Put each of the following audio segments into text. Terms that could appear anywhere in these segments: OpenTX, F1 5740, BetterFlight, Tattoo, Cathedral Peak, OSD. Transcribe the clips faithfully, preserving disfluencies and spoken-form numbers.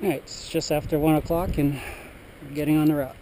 Alright, it's just after one o'clock and we're getting on the route.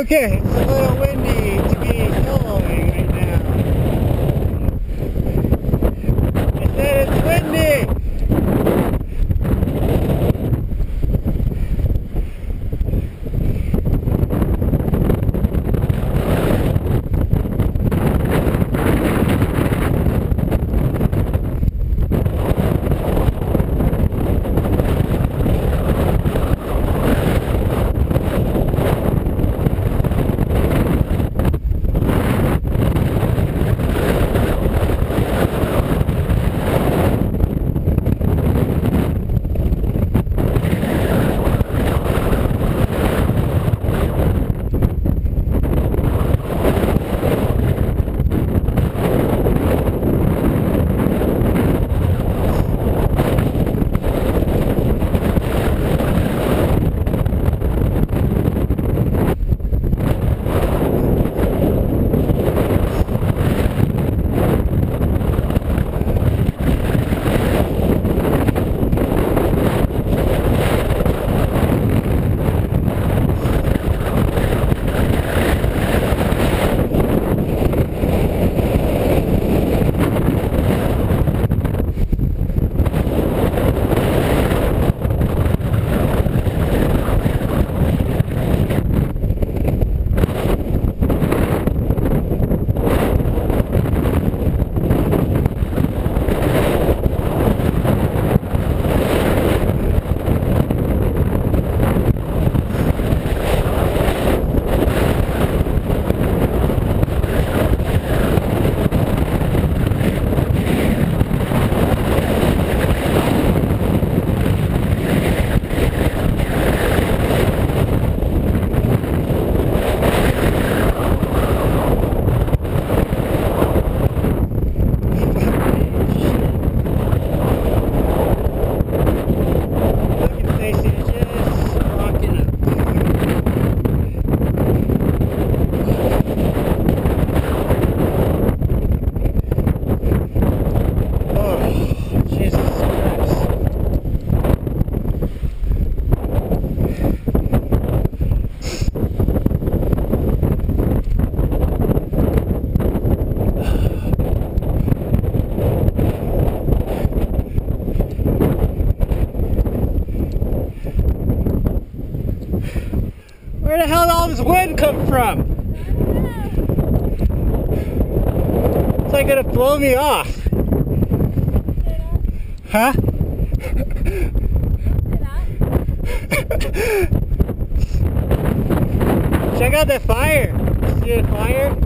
Okay, it's a little windy to be soloing right now. I said it's windy. Where the hell did all this wind come from? It's like gonna blow me off. Huh? Check out that fire. See the fire?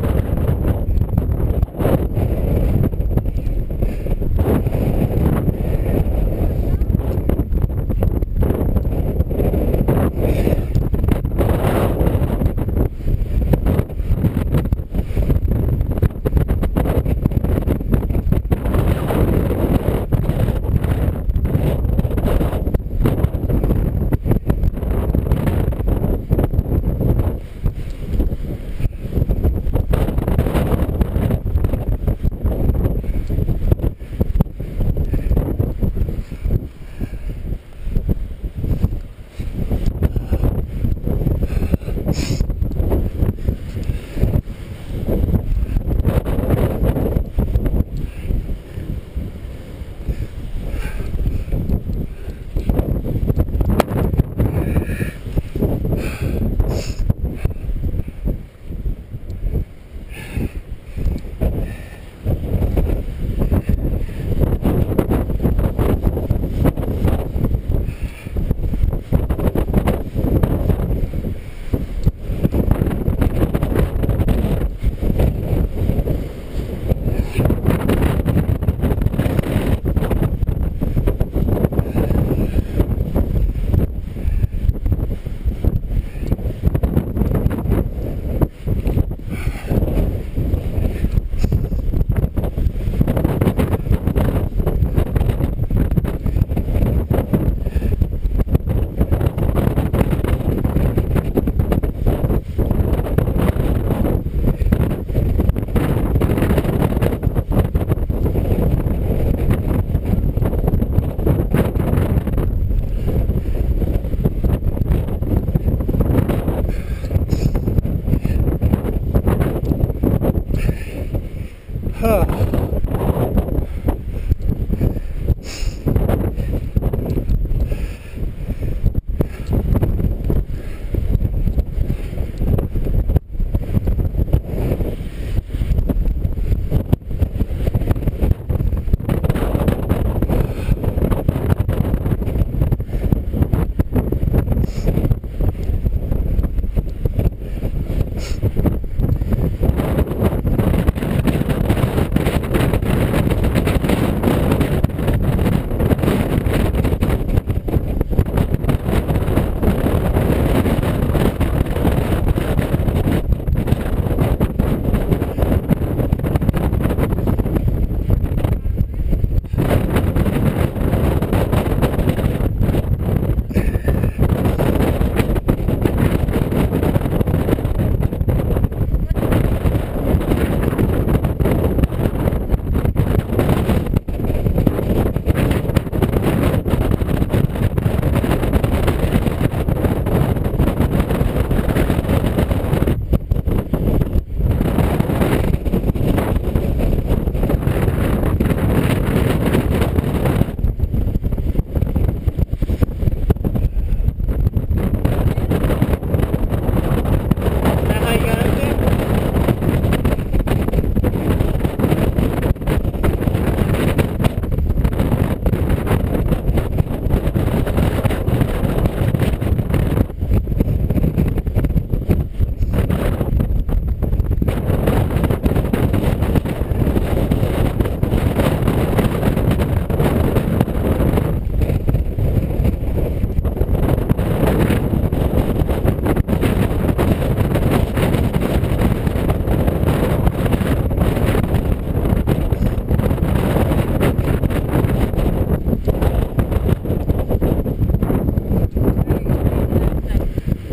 Huh.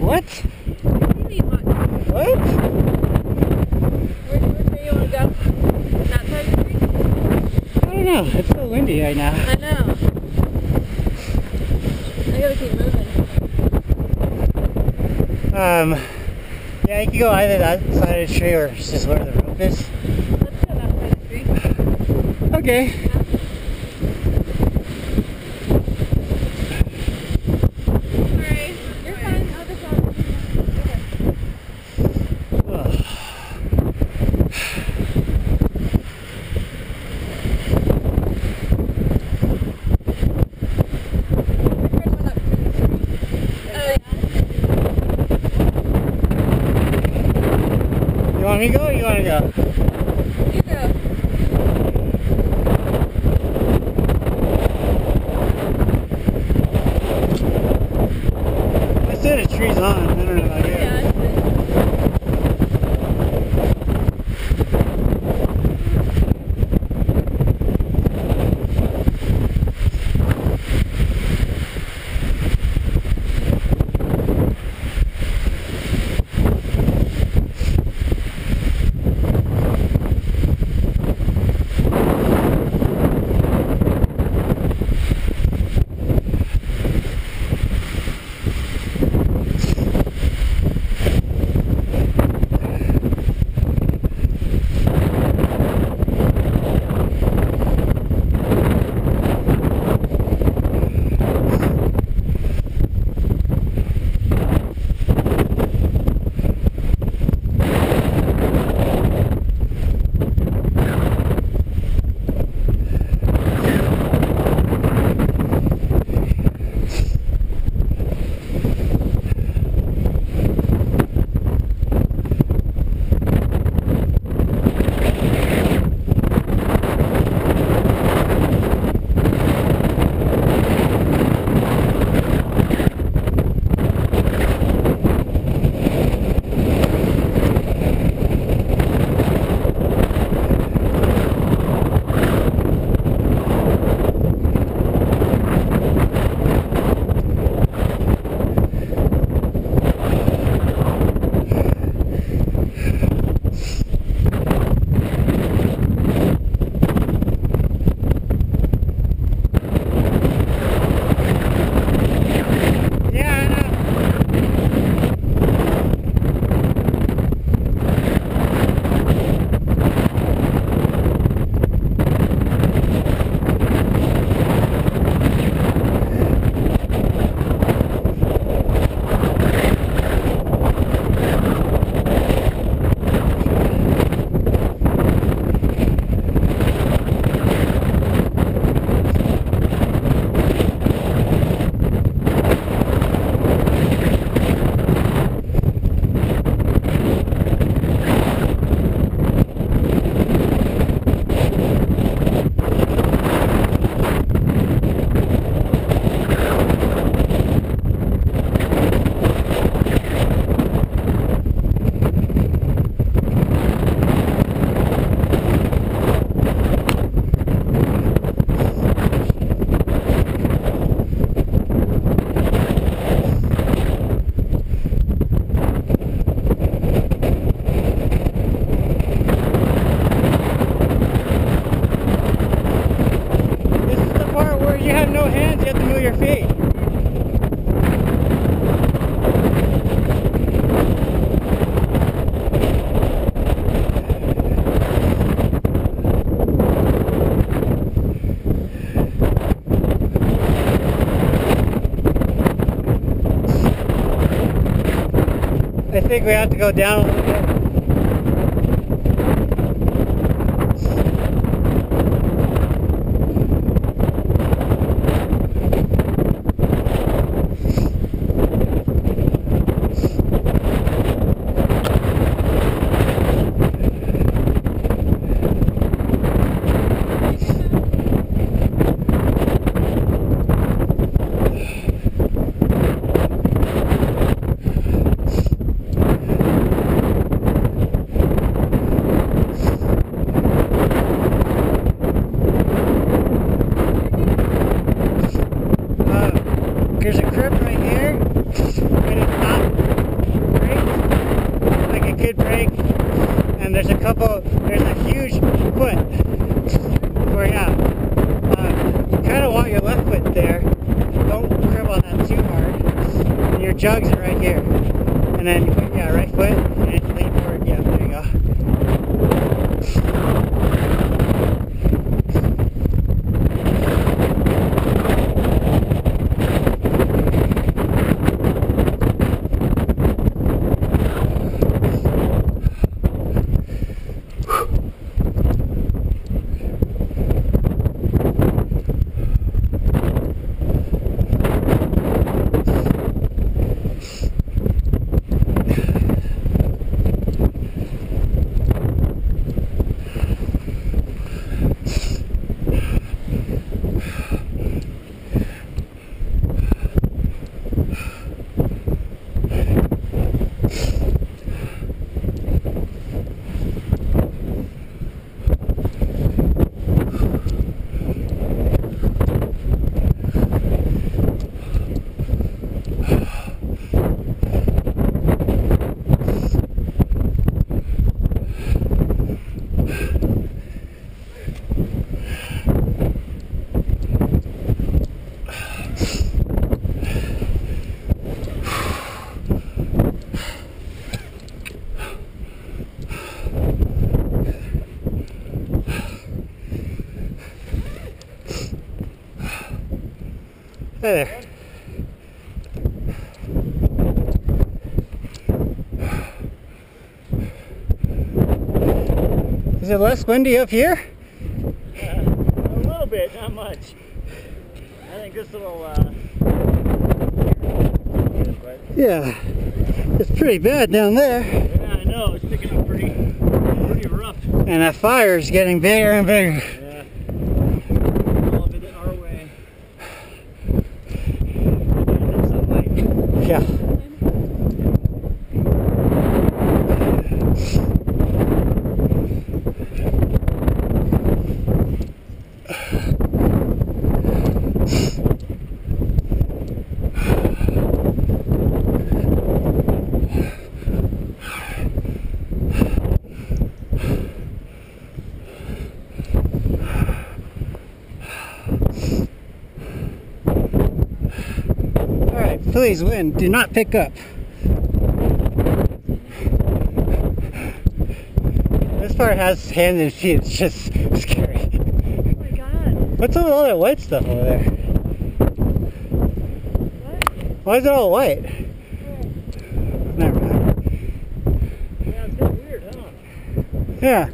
What? What do you mean what? What? Where, where do you want to go? Not time. I don't know. It's so windy right now. I know. I gotta keep moving. Um, yeah, you can go either that side of the tree or just where the rope is. Let's go that side of the tree. Okay. Yeah. You want me to go or you want to go? You go. I said the tree's on. I don't know about you. Yeah, I see. three hundred feet. I think we have to go down a little bit. There's a crib right here, but it's not braked like it could break. And there's a couple, there's a huge foot where, yeah, uh, you kind of want your left foot there. Don't crib on that too hard. And your jugs are right here. And then, yeah, right foot, and you lean forward, yeah, there you go. Hey there. Is it less windy up here? Uh, a little bit, not much. I think this little, uh... yeah, it's pretty bad down there. Yeah, I know, it's picking up pretty, pretty rough. And that fire's getting bigger and bigger. Yeah. Yeah. Please, wind, do not pick up. This part has hands and feet, it's just scary. Oh my god. What's all, all that white stuff over there? What? Why is it all white? What? Never mind. Yeah, it's kind of weird, huh? Yeah.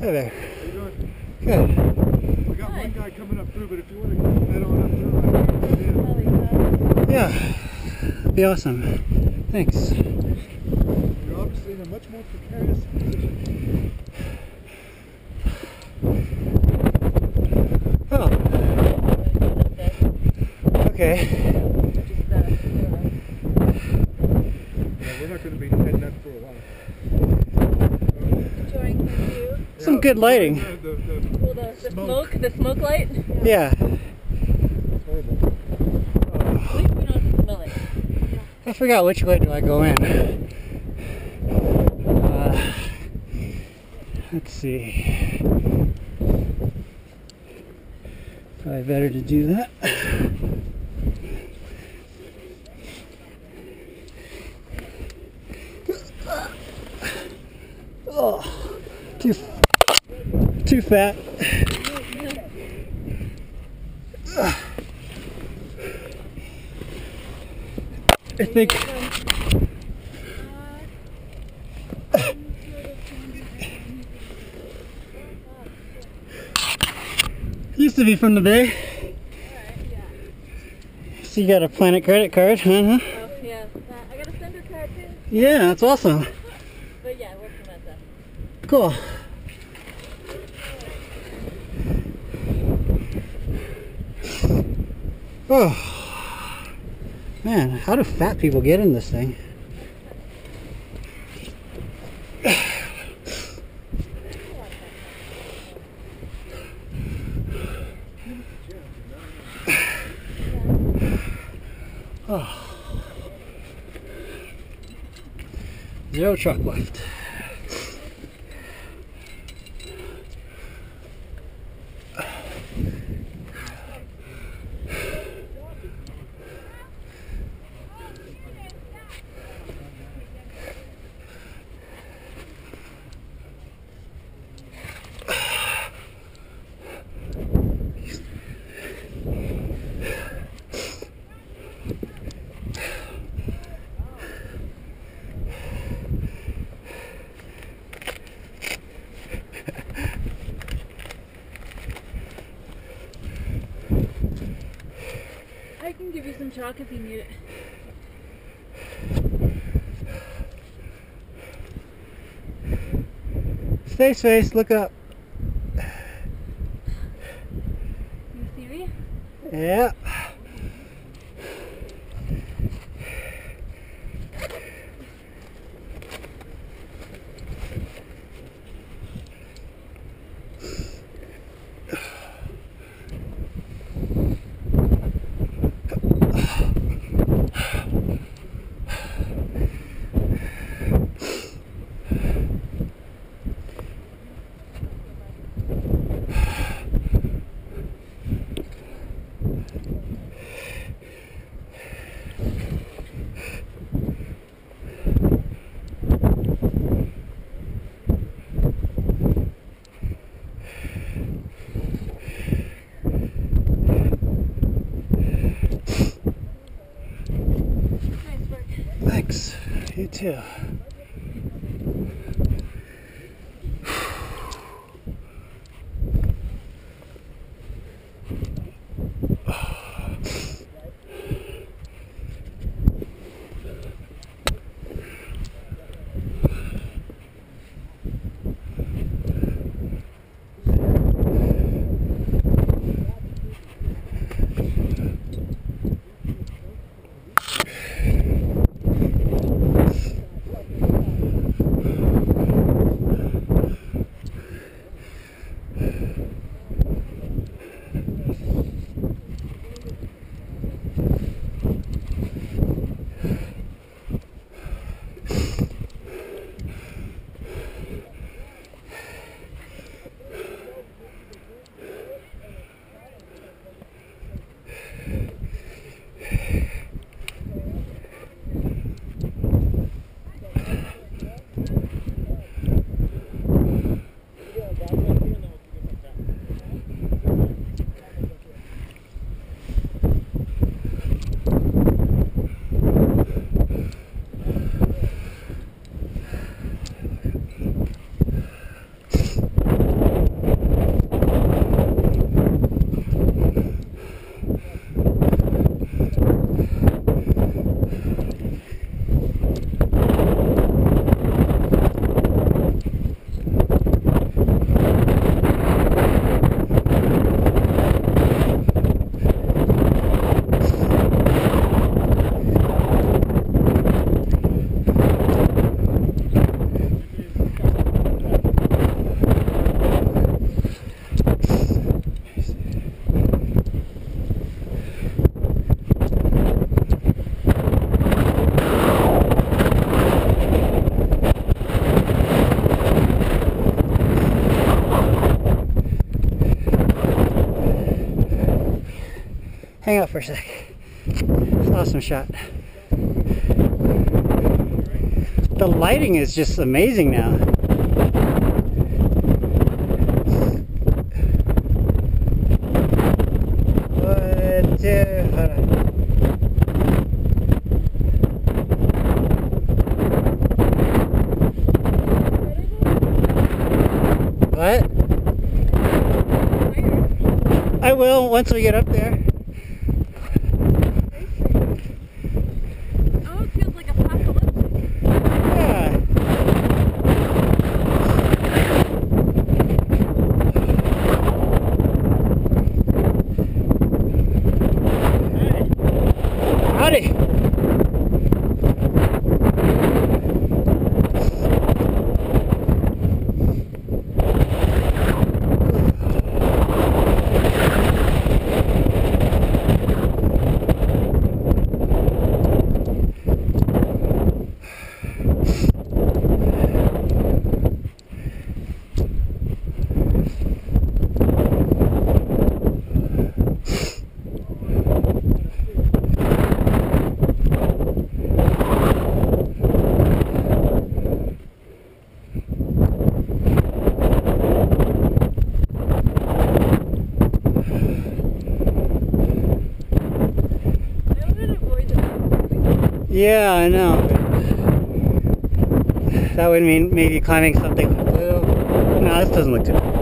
Hey there. How you doing? Good. We got one guy coming up through, but if you want to head on up through, yeah. Yeah, that'd be awesome. Thanks. You're obviously in a much more precarious position. Oh. Okay. Some good lighting. The, the, the, well, the, the smoke. smoke, the smoke light. Yeah. yeah. It's horrible. Uh, At least we don't have to smell it. Yeah. I forgot which way do I go in. Uh, let's see. Probably better to do that. Oh, too. Too fat. I think used to be from the Bay. So you got a Planet credit card, huh? Oh yeah, I got a Sender card too. Yeah, that's awesome. But yeah, I work from that stuff. Cool. Oh, man, how do fat people get in this thing? Oh. Zero truck left. I can give you some chalk if you need it. Space face, look up. You see me? Yeah. Thanks, you too. Thank you. Hang up for a sec. It's an awesome shot. The lighting is just amazing now. One, two, hold on. What? I will once we get up there. Oh, it feels like apocalyptic. Yeah. Howdy. Yeah, I know. That would mean maybe climbing something blue. No, this doesn't look too bad.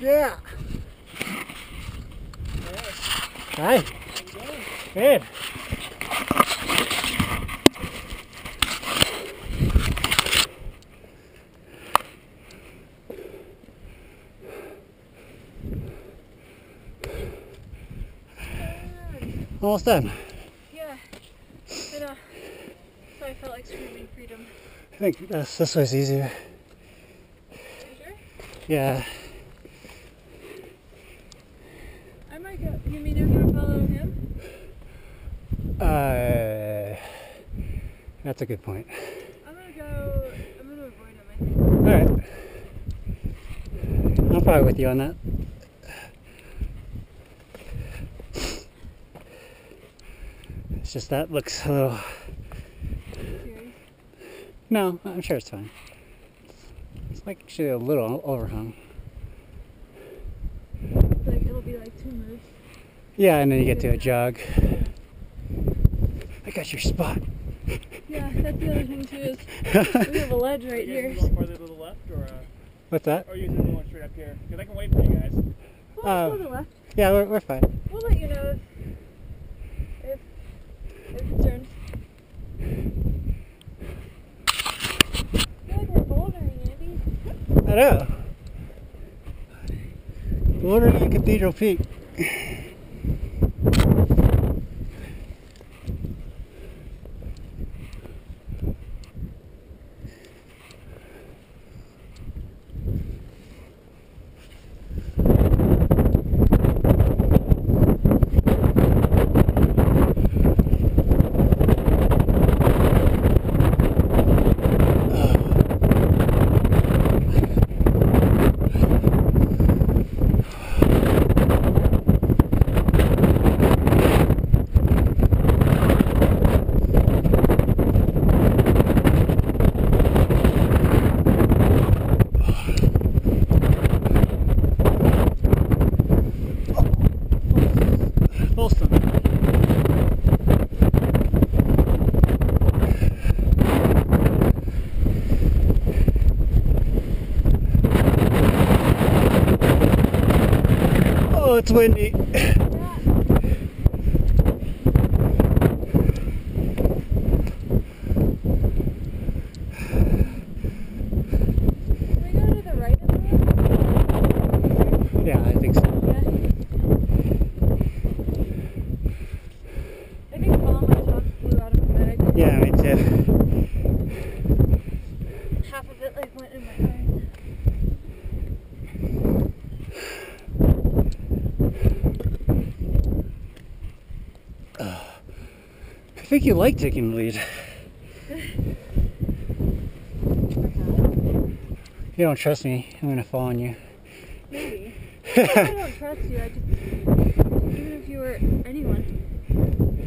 Yeah. Hi. Good. Almost done. Yeah. But, uh, so I felt like screaming freedom. I think that's, this way's easier. Yeah. I might go. You mean you're gonna follow him? Uh, that's a good point. I'm gonna go. I'm gonna avoid him, I think. All right. I'm probably with you on that. It's just that looks a little. Scary. No, I'm sure it's fine. It's like actually a little overhung. Like it'll be like two moves. Yeah, and then you get to a jog. Yeah. I got your spot. Yeah, that's the other thing too. Is we have a ledge right here. Are you going farther to the left or? Uh, What's that? Or are you just going straight up here? Because I can wait for you guys. Well, let's go to the left. Yeah, we're we're fine. We'll let you know if if if it turns. I feel like we're bouldering, Andy. I know. Bouldering on Cathedral Peak. Oh, it's windy. Yeah. Can we go to the right of the road? Yeah, I think so. Yeah. I think all my socks blew out of my bag. Yeah, me too. Half of it like went in my eye. I think you like taking the lead. If you don't trust me, I'm gonna fall on you. Maybe. I don't trust you, I just, even if you were anyone,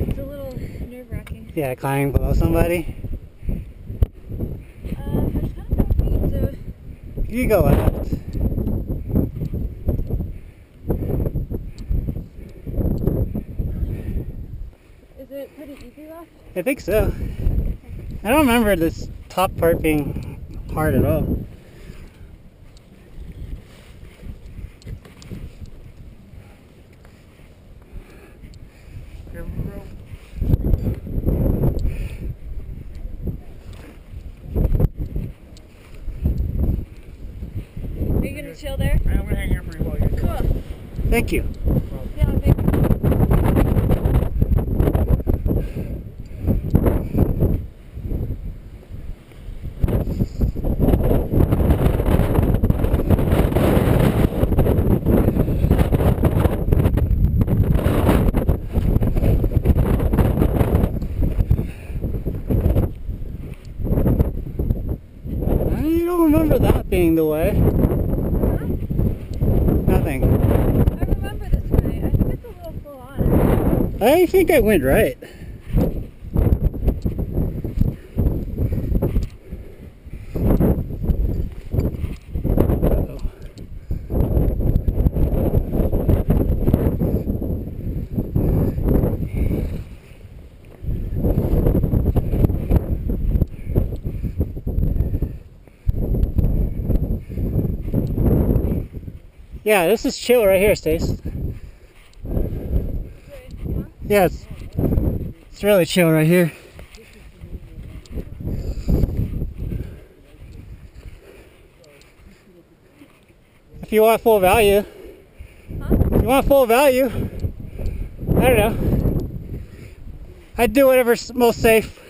it's a little nerve wracking. Yeah, climbing below somebody? Uh, there's not enough feet, so. You go left. I think so. I don't remember this top part being hard at all. Are you going to chill there? I'm going to hang here for you while you're cool. Thank you. Yeah, thank you. Being the way. Huh? Nothing. I remember this way. I think it's a little full on. I think I went right. Yeah, this is chill right here, Stace. Yeah, it's, it's really chill right here. If you want full value. Huh? If you want full value. I don't know. I'd do whatever's most safe.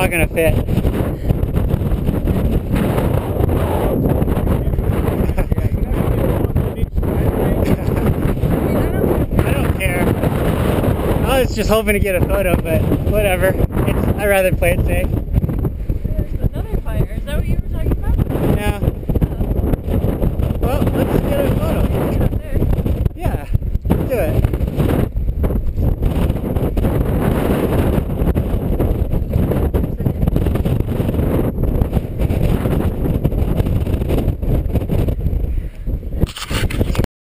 not gonna fit. I don't care. I was just hoping to get a photo, but whatever. It's, I'd rather play it safe. There's another fire. Is that what you were talking about? No. Oh. Well, let's get a photo. Yeah, let's do it.